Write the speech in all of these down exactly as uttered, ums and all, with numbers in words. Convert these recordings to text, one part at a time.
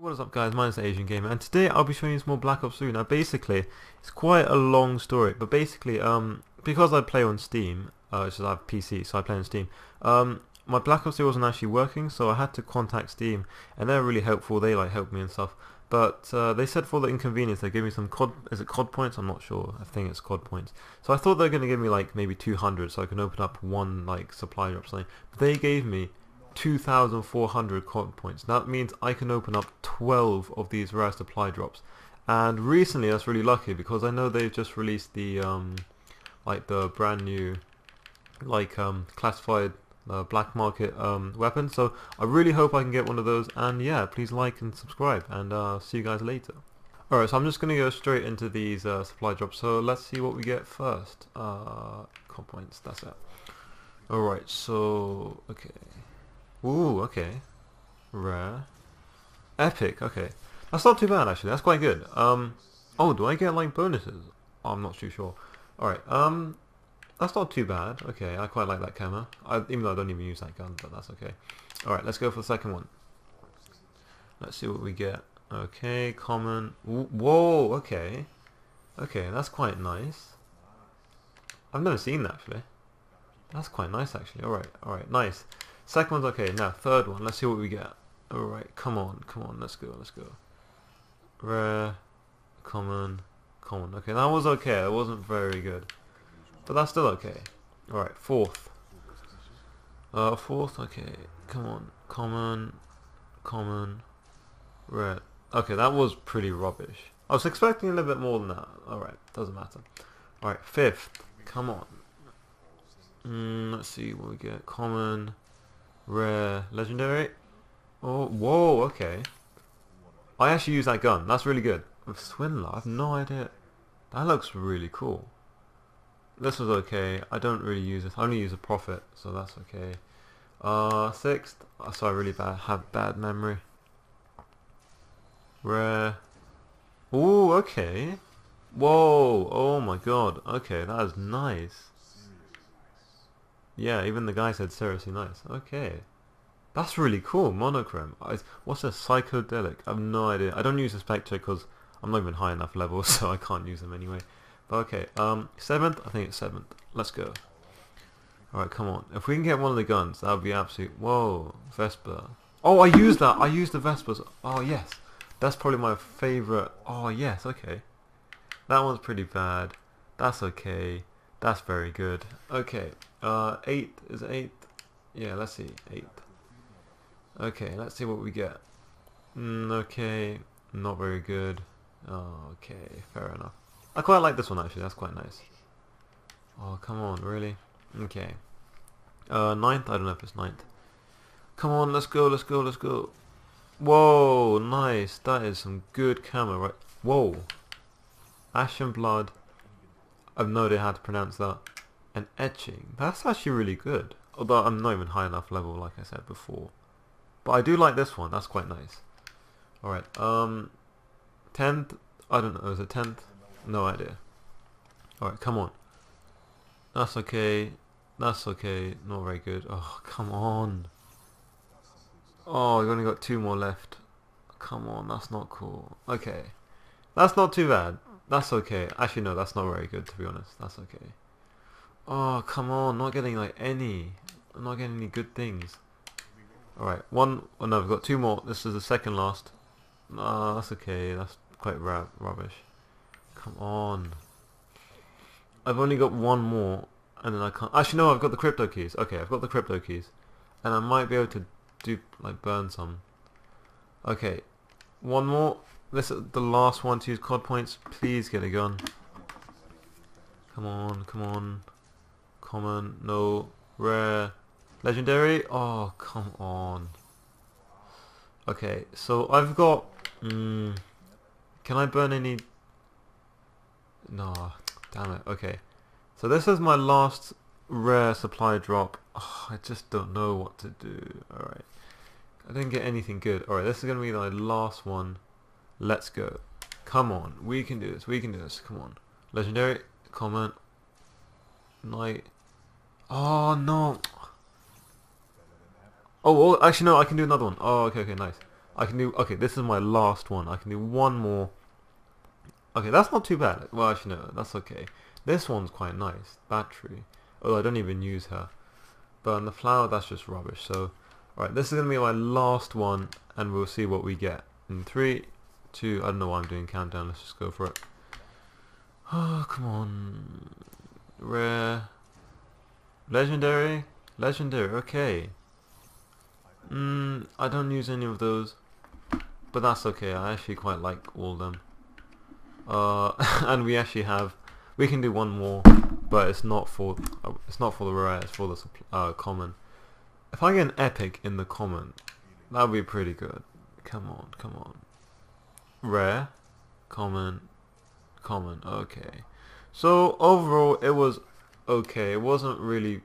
What is up guys, my name is TheAsianGamer and today I'll be showing you some more Black Ops three. Now basically, it's quite a long story, but basically um, because I play on Steam, uh, it's just I have P C, so I play on Steam, um, my Black Ops three wasn't actually working, so I had to contact Steam and they're really helpful, they like helped me and stuff, but uh, they said for the inconvenience they gave me some C O D, is it C O D points? I'm not sure, I think it's C O D points. So I thought they were going to give me like maybe two hundred so I can open up one like supply drop something, but they gave me two thousand four hundred C O D points. That means I can open up twelve of these rare supply drops, and recently that's really lucky because I know they've just released the um, like the brand new like um, classified uh, black market um, weapon, so I really hope I can get one of those. And yeah, please like and subscribe, and uh, see you guys later. Alright, so I'm just gonna go straight into these uh, supply drops, so let's see what we get first. Uh, C O D points, that's it. Alright, so okay. Ooh, okay. Rare. Epic, okay. That's not too bad actually, that's quite good. Um, oh, do I get like bonuses? Oh, I'm not too sure. Alright, um, that's not too bad. Okay, I quite like that camera. I, even though I don't even use that gun, but that's okay. Alright, let's go for the second one. Let's see what we get. Okay, common. Ooh, whoa, okay. Okay, that's quite nice. I've never seen that actually. That's quite nice actually. Alright, alright, nice. Second one's okay. Now third one. Let's see what we get. All right, come on, come on. Let's go, let's go. Rare, common, common. Okay, that was okay. That wasn't very good, but that's still okay. All right, fourth. Uh, fourth. Okay, come on. Common, common, rare. Okay, that was pretty rubbish. I was expecting a little bit more than that. All right, doesn't matter. All right, fifth. Come on. Mm, let's see what we get. Common. Rare, legendary. Oh, whoa, okay. I actually use that gun. That's really good. With Swindler, I have no idea. That looks really cool. This was okay. I don't really use it. I only use a Prophet, so that's okay. Uh, sixth. Oh, sorry, really bad. Have bad memory. Rare. Oh, okay. Whoa. Oh my God. Okay, that is nice. Yeah, even the guy said seriously nice. Okay. That's really cool. Monochrome. What's a psychedelic? I have no idea. I don't use the Spectre because I'm not even high enough level, so I can't use them anyway. But okay. Um, seventh? I think it's seventh. Let's go. Alright, come on. If we can get one of the guns, that would be absolute... Whoa. Vesper. Oh, I used that. I used the Vespers. Oh, yes. That's probably my favourite. Oh, yes. Okay. That one's pretty bad. That's okay. That's very good. Okay. Uh, eight is eight. Yeah, let's see. Eight. Okay, let's see what we get. Mm, okay, not very good. Oh, okay, fair enough. I quite like this one actually. That's quite nice. Oh, come on, really? Okay. Uh, ninth. I don't know if it's ninth. Come on, let's go, let's go, let's go. Whoa, nice. That is some good camera, right? Whoa. Ash and Blood. I've no idea how to pronounce that. And etching. That's actually really good. Although I'm not even high enough level, like I said before. But I do like this one. That's quite nice. Alright. Um, tenth. I don't know. Is it tenth? No idea. Alright, come on. That's okay. That's okay. Not very good. Oh, come on. Oh, we've only got two more left. Come on. That's not cool. Okay. That's not too bad. That's okay. Actually, no, that's not very good, to be honest. That's okay. Oh, come on. Not getting, like, any. I'm not getting any good things. Alright, one... Oh, no, we've got two more. This is the second last. Ah, uh, that's okay. That's quite ra rubbish. Come on. I've only got one more, and then I can't... Actually, no, I've got the crypto keys. Okay, I've got the crypto keys. And I might be able to do, like, burn some. Okay. One more. This is the last one to use C O D points. Please get a gun. Come on, come on. Common, no. Rare. Legendary. Oh, come on. Okay, so I've got... Um, can I burn any... No, damn it. Okay. So this is my last rare supply drop. Oh, I just don't know what to do. Alright. I didn't get anything good. Alright, this is going to be my last one. Let's go. Come on. We can do this. We can do this. Come on. Legendary. Common. Night. Oh, no. Oh, oh, actually, no. I can do another one. Oh, okay, okay, nice. I can do, okay, this is my last one. I can do one more. Okay, that's not too bad. Well, actually, no, that's okay. This one's quite nice. Battery. Although I don't even use her. But on the flower, that's just rubbish. So, alright, this is going to be my last one, and we'll see what we get. In three, two, I don't know why I'm doing countdown. Let's just go for it. Oh, come on. Rare. Legendary? Legendary, okay. Mm, I don't use any of those. But that's okay, I actually quite like all of them. Uh, and we actually have, we can do one more, but it's not for uh, it's not for the rare, it's for the uh, common. If I get an epic in the common, that would be pretty good. Come on, come on. Rare, common, common, okay. So overall it was okay, it wasn't really,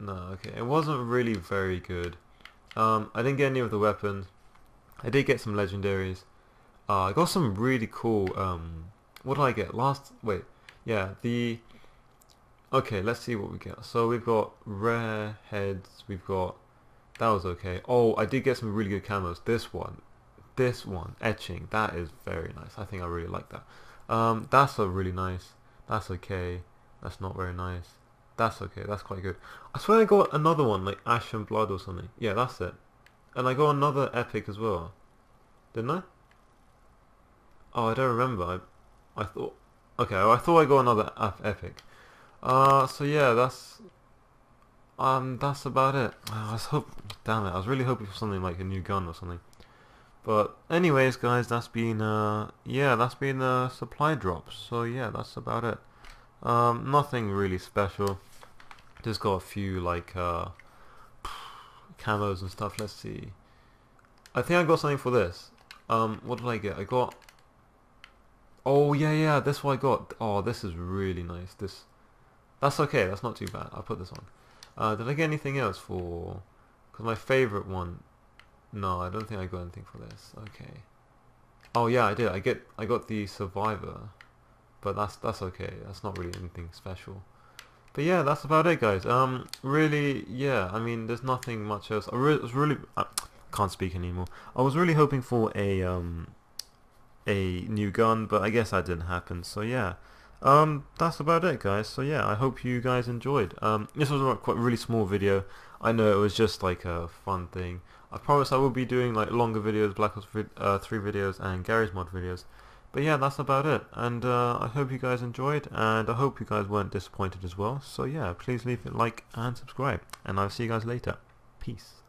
no, okay, it wasn't really very good. Um, I didn't get any of the weapons. I did get some legendaries. Uh, I got some really cool, um, what did I get? Last, wait, yeah, the, okay, let's see what we get. So we've got rare heads, we've got, that was okay. Oh, I did get some really good camos. This one, this one, etching, that is very nice. I think I really like that. Um, that's a really nice, that's okay, that's not very nice. That's okay, that's quite good. I swear I got another one, like Ash and Blood or something. Yeah, that's it. And I got another epic as well, didn't I? Oh, I don't remember. I, I thought, okay, I thought I got another epic. Uh, so yeah, that's, um, that's about it. I was hope, damn it, I was really hoping for something like a new gun or something. But anyways, guys, that's been, uh, yeah, that's been uh, Supply Drops. So yeah, that's about it. Um, nothing really special. Just got a few like uh, camos and stuff. Let's see. I think I got something for this. Um, what did I get? I got. Oh yeah, yeah. That's what I got. Oh, this is really nice. This, that's okay. That's not too bad. I'll put this on. Uh, did I get anything else for? Because my favorite one. No, I don't think I got anything for this. Okay. Oh yeah, I did. I get. I got the Survivor, but that's that's okay. That's not really anything special. But yeah, that's about it, guys. Um, really, yeah. I mean, there's nothing much else. I re was really. I can't speak anymore. I was really hoping for a um. a new gun, but I guess that didn't happen. So yeah, um, that's about it, guys. So yeah, I hope you guys enjoyed. Um, this was a quite really small video. I know it was just like a fun thing. I promise I will be doing like longer videos, Black Ops three videos and Garry's Mod videos. But yeah, that's about it. And uh, I hope you guys enjoyed, and I hope you guys weren't disappointed as well. So yeah, please leave a like and subscribe, and I'll see you guys later. Peace.